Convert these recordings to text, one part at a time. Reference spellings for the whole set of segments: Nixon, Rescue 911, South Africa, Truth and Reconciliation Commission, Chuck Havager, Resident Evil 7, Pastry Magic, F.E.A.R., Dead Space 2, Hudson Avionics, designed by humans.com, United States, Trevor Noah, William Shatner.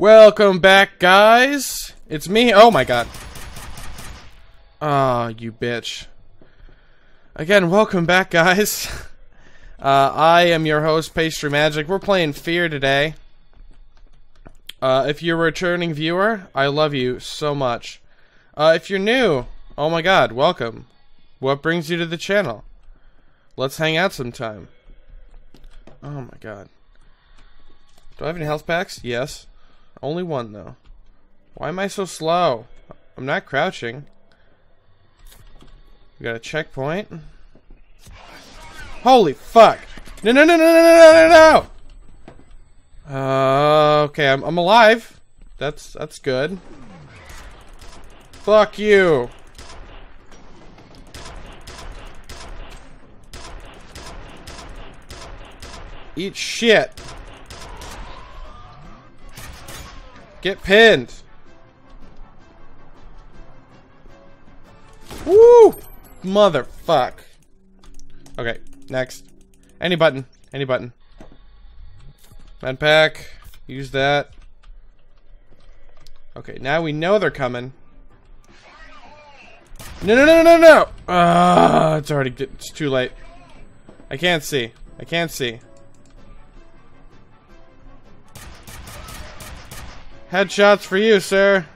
Welcome back, guys. It's me. Oh my god. Ah, you bitch. Again, welcome back, guys. I am your host, Pastry Magic. We're playing Fear today. If you're a returning viewer, I love you so much. If you're new, oh my god, welcome. What brings you to the channel? Let's hang out sometime. Oh my god. Do I have any health packs? Yes. Only one, though. Why am I so slow? I'm not crouching. We got a checkpoint. Holy fuck! No, no, no, no, no, no, no! Okay, I'm alive. That's good. Fuck you! Eat shit! Get pinned. Woo! Motherfuck. Okay, next. Any button. Any button. Med pack. Use that. Okay, now we know they're coming. No, no, no, no, no! It's already... It's too late. I can't see. I can't see. Headshots for you, sir.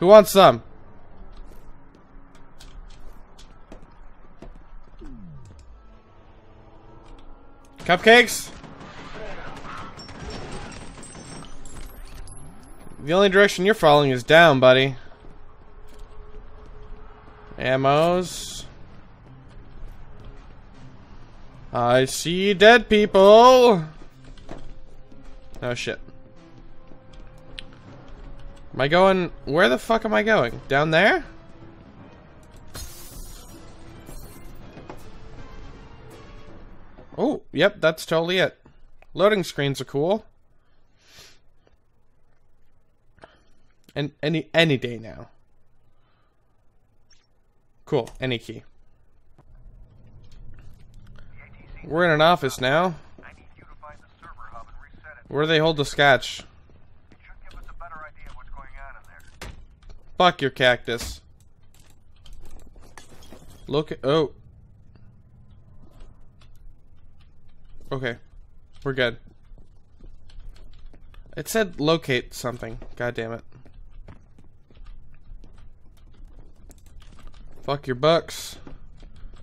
Who wants some? Cupcakes? The only direction you're following is down, buddy. Ammos. I see dead people! Oh shit. Am I going... Where the fuck am I going? Down there? Oh, yep, that's totally it. Loading screens are cool. And any day now. Cool, any key. We're in an office now. I need you to find the server hub and reset it. Where do they hold the scotch? It should give us a better idea of what's going on in there. Fuck your cactus. Look at... Oh. Okay. We're good. It said locate something. God damn it. Fuck your bucks.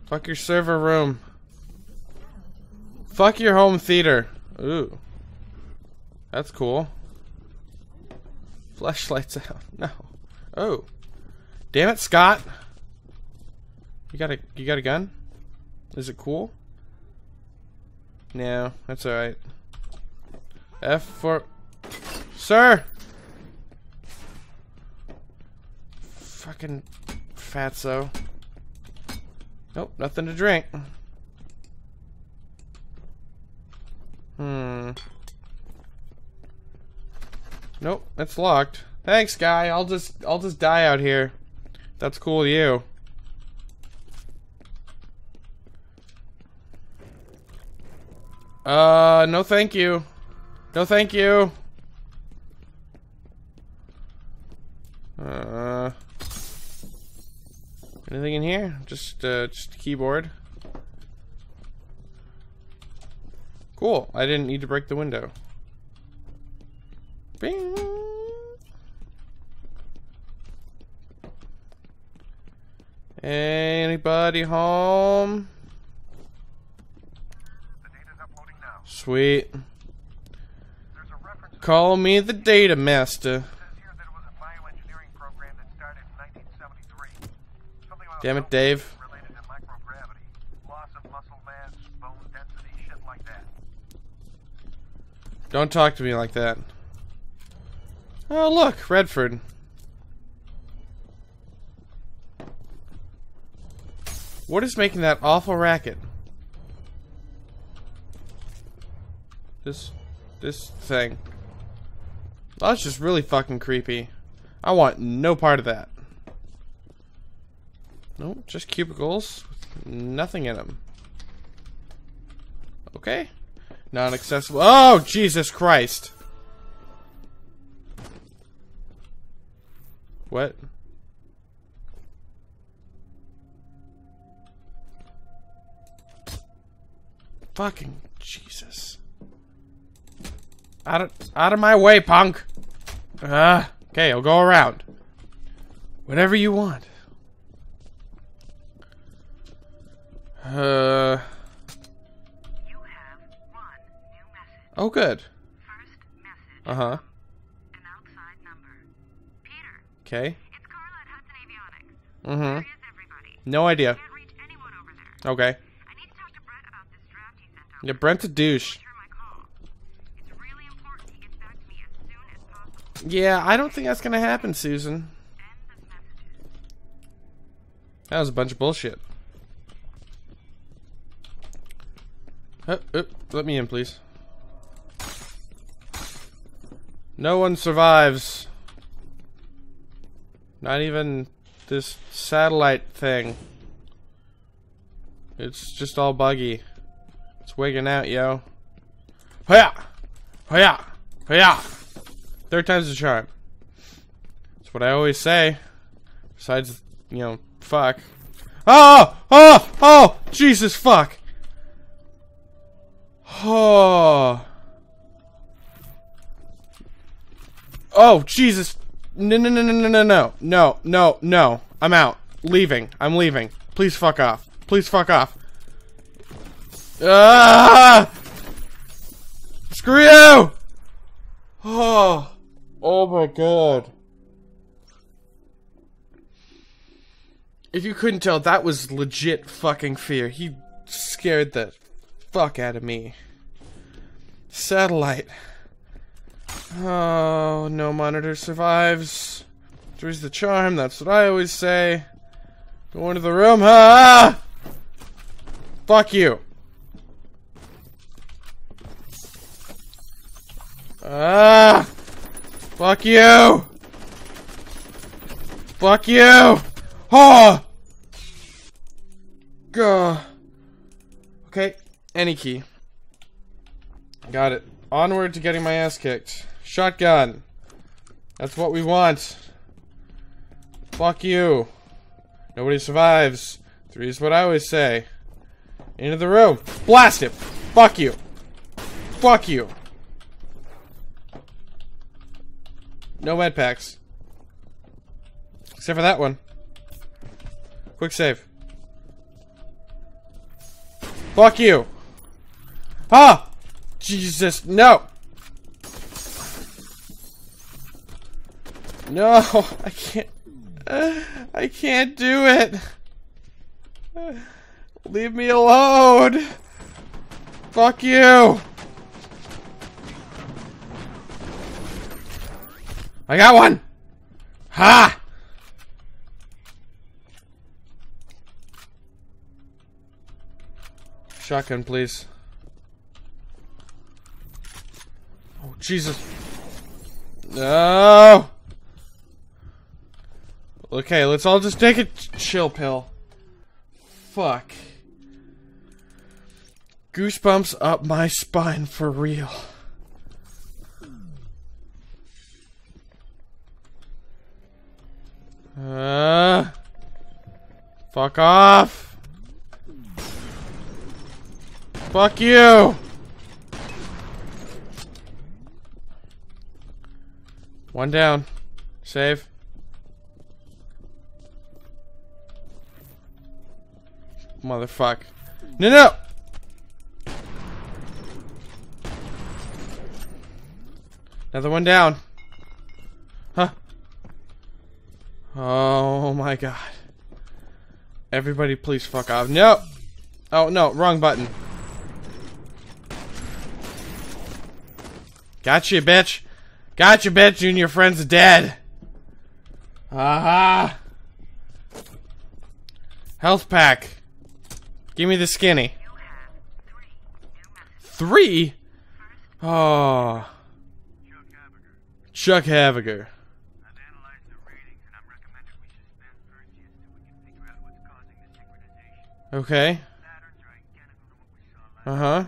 Fuck your server room. Fuck your home theater. Ooh. That's cool. Flashlights out. No. Oh. Damn it, Scott. You got a gun? Is it cool? No, that's alright. F for... Sir! Fucking fatso. Nope, nothing to drink. Nope, it's locked. Thanks, guy. I'll just die out here. That's cool to you. No thank you. No thank you. Anything in here? Just a keyboard. Cool, I didn't need to break the window. Bing! Anybody home? The data's uploading now. Sweet. There's a reference. Call me the data master. It says here that it was a bioengineering program that started in 1973. Something about... Damn it, Dave. ...related to microgravity, loss of muscle mass, bone density, shit like that. Don't talk to me like that. Oh, look, Redford. What is making that awful racket? This thing. That's just really fucking creepy. I want no part of that. Nope, just cubicles with nothing in them. Okay. Non-accessible. Oh, Jesus Christ. What? Fucking Jesus. Out of my way, punk. Okay, I'll go around. Whatever you want. You have one new message. Oh, good. First message. An outside number. Peter. Okay. It's Carla at Hudson Avionics. Where is everybody? No idea. Can't reach anyone over there. Okay. I need to talk to Brent about this draft he sent out. Yeah, Brent's a douche. It's really important he gets back to me as soon as possible. Yeah, I don't think that's gonna happen, Susan. End of messages. That was a bunch of bullshit. Let me in, please. No one survives. Not even this satellite thing. It's just all buggy. It's wigging out, yo. Hiya! Hiya! Hiya! Third time's the charm. That's what I always say. Besides, you know, fuck. Oh! Oh! Oh! Jesus, fuck! Oh. Oh, Jesus. No, no, no, no, no, no, no. No, no, no. I'm out. Leaving. I'm leaving. Please fuck off. Please fuck off. Ah! Screw you! Oh. Oh my god. If you couldn't tell, that was legit fucking fear. He scared the fuck out of me. Satellite. Oh, no monitor survives. Three's the charm, that's what I always say. Go into the room, huh? Fuck you. Ah! Fuck you! Fuck you! Oh! Gah. Okay. Any key. Got it. Onward to getting my ass kicked. Shotgun. That's what we want. Fuck you. Nobody survives. Three is what I always say. Into the room. Blast it. Fuck you. Fuck you. No med packs. Except for that one. Quick save. Fuck you. Ah! Jesus, no! No, I can't. I can't do it. Leave me alone. Fuck you. I got one. Ha! Shotgun, please. Oh, Jesus. No! Okay, let's all just take a chill pill. Fuck. Goosebumps up my spine for real. Fuck off! Fuck you! One down. Save. Motherfuck. No, no! Another one down. Huh. Oh my god. Everybody please fuck off. No! Oh no, wrong button. Gotcha, bitch! Gotcha, bitch, you and your friends are dead. Aha! Health pack. Give me the skinny. Three? Oh. Chuck Havager. I've analyzed the readings and I'm recommending we suspend purchase so we can figure out what's causing the synchronization. Okay. Uh-huh.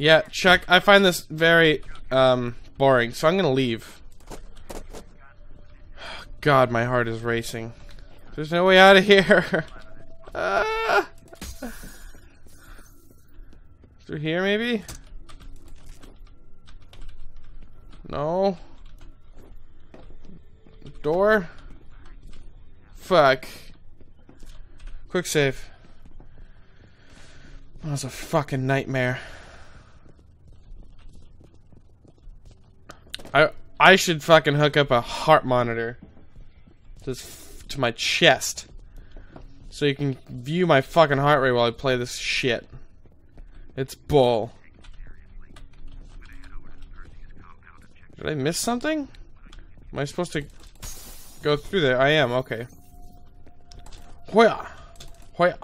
Yeah, Chuck, I find this very boring, so I'm gonna leave. God, my heart is racing. There's no way out of here. Through here, maybe? No. Door? Fuck. Quick save. That was a fucking nightmare. I should fucking hook up a heart monitor to my chest so you can view my fucking heart rate while I play this shit. It's bull. Did I miss something? Am I supposed to go through there? I am, okay. Hoya! Hoya!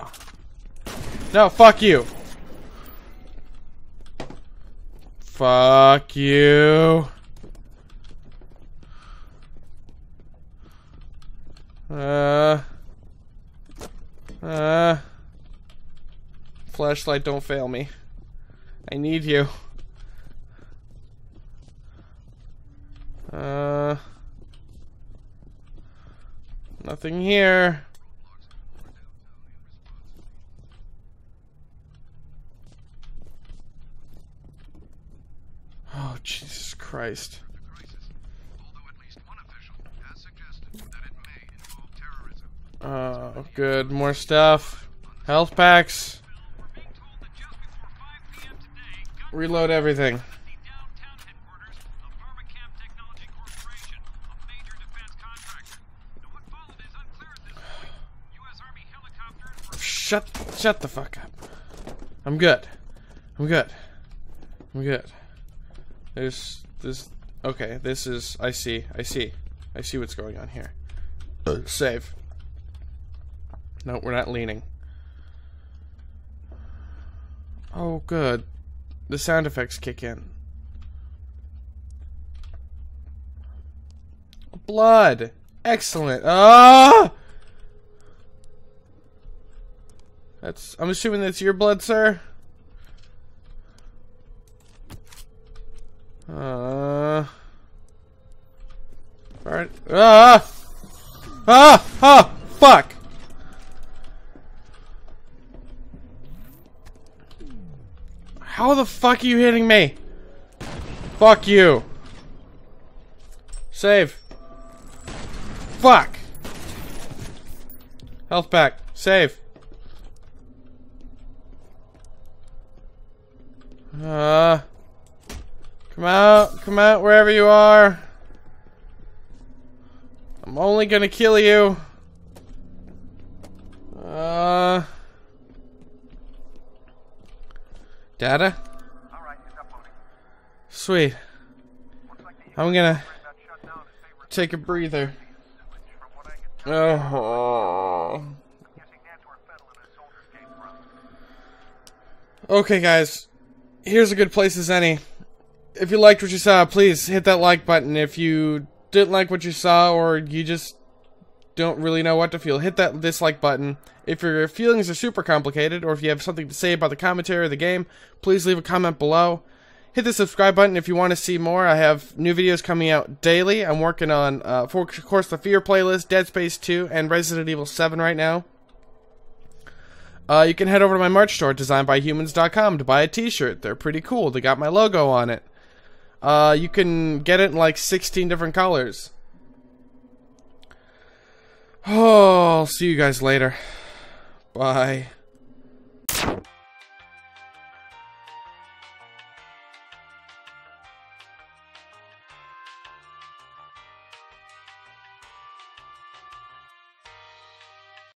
No, fuck you! Fuck you! Flashlight, don't fail me. I need you. Nothing here. Oh, Jesus Christ. Oh, good. More stuff. Health packs. Reload everything. Shut the fuck up. I'm good. I'm good. I'm good. There's this. Okay, this is. I see. I see. I see what's going on here. Save. No, we're not leaning. Oh, good. The sound effects kick in. Blood! Excellent! Ah! That's... I'm assuming that's your blood, sir? Alright. Ah! Ah! Ah! Fuck! How the fuck are you hitting me? Fuck you. Save. Fuck. Health pack. Save. Come out. Come out wherever you are. I'm only gonna kill you. Data? Sweet. I'm gonna take a breather. Oh. Okay, guys. Here's a good place as any. If you liked what you saw, please hit that like button. If you didn't like what you saw, or you just don't really know what to feel, hit that dislike button. If your feelings are super complicated, or if you have something to say about the commentary of the game, please leave a comment below. Hit the subscribe button if you want to see more. I have new videos coming out daily. I'm working on, of course, the F.E.A.R. playlist, Dead Space 2, and Resident Evil 7 right now. You can head over to my merch store, designed by humans.com, to buy a t-shirt. They're pretty cool. They got my logo on it. You can get it in like 16 different colors. Oh, I'll see you guys later. Bye.